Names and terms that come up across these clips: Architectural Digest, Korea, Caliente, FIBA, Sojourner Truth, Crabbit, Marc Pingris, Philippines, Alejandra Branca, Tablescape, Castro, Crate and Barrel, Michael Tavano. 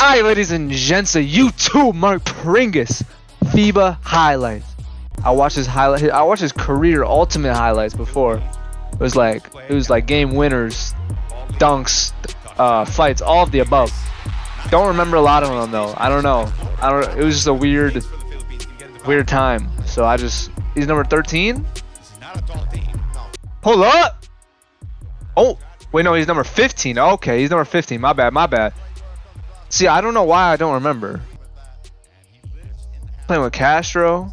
Alright, ladies and gents, you too, Marc Pingris, FIBA highlights. I watched his career ultimate highlights before. It was like game winners, dunks, fights, all of the above. Don't remember a lot of them though. I don't know. It was just a weird time. So he's number 13. Hold up. Oh, wait, no, he's number 15. Okay, he's number 15. My bad. See, I don't know why I don't remember. Playing with Castro.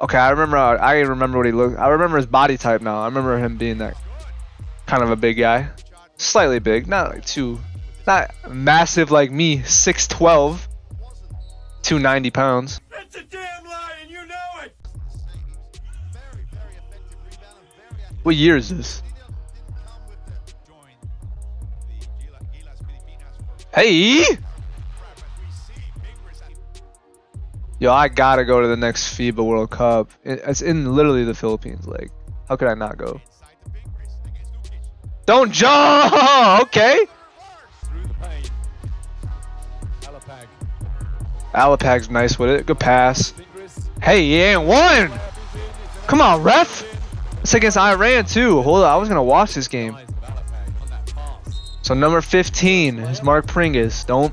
Okay, I remember what he looked. I remember his body type now. I remember him being that kind of a big guy, slightly big, not massive like me. 6'12", 290 pounds. That's a damn lie, and you know it. What year is this? Hey! Yo, I gotta go to the next FIBA World Cup. It's in literally the Philippines. Like, how could I not go? Don't jump! Okay. Alapag's nice with it. Good pass. Hey, yeah, one! Come on, ref! It's against Iran, too. Hold on, I was gonna watch this game. So number 15 is Marc Pingris. Don't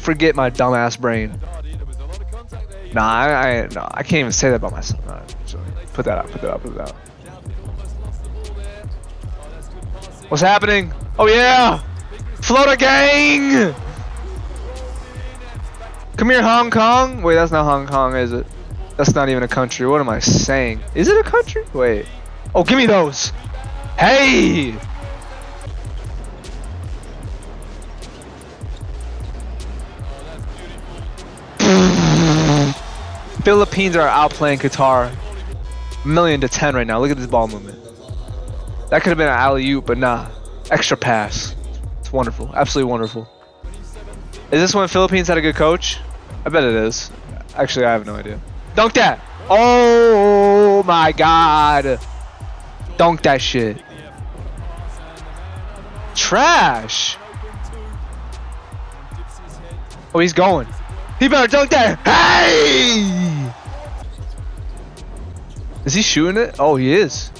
forget my dumbass brain. Nah, I can't even say that about myself. Nah, put that out. What's happening? Oh yeah! Floater gang! Come here, Hong Kong. Wait, that's not Hong Kong, is it? That's not even a country. What am I saying? Is it a country? Wait. Oh, give me those. Hey! Philippines are outplaying Qatar 1,000,000 to 10 right now. Look at this ball movement. That could have been an alley-oop, but nah. Extra pass. It's wonderful. Absolutely wonderful. Is this when Philippines had a good coach? I bet it is. Actually, I have no idea. Dunk that! Oh my god! Dunk that shit. Trash! Oh, he's going. He better dunk that! Hey! Is he shooting it? Oh, he is.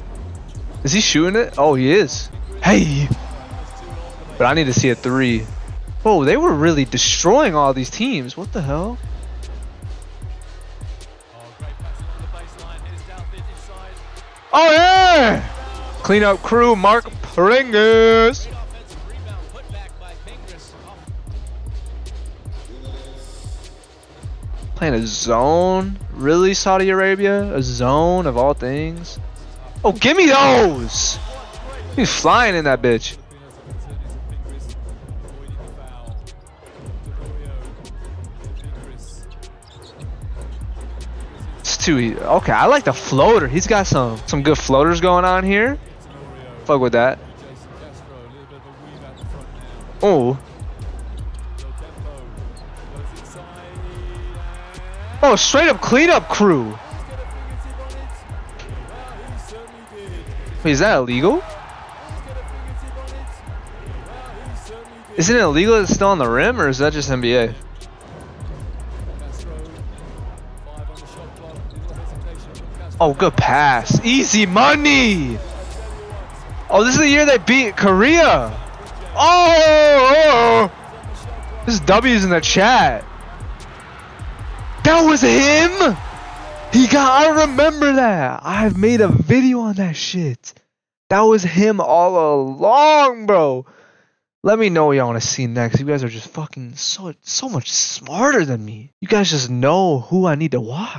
Is he shooting it? Oh, he is. Hey! But I need to see a three. Whoa, they were really destroying all these teams. What the hell? Oh, yeah! Cleanup crew, Marc Pingris. Playing a zone? Really, Saudi Arabia? A zone of all things? Oh, give me those! He's flying in that bitch. It's too easy. Okay, I like the floater. He's got some good floaters going on here. Fuck with that. Oh. Oh, straight up cleanup crew. Wait, is that illegal? Isn't it illegal that it's still on the rim, or is that just NBA? Oh, good pass. Easy money. Oh, this is the year they beat Korea. Oh! This W's in the chat. That was him. I remember that. I've made a video on that shit. That was him all along, bro. Let me know what y'all want to see next. You guys are just fucking so much smarter than me. You guys just know who I need to watch.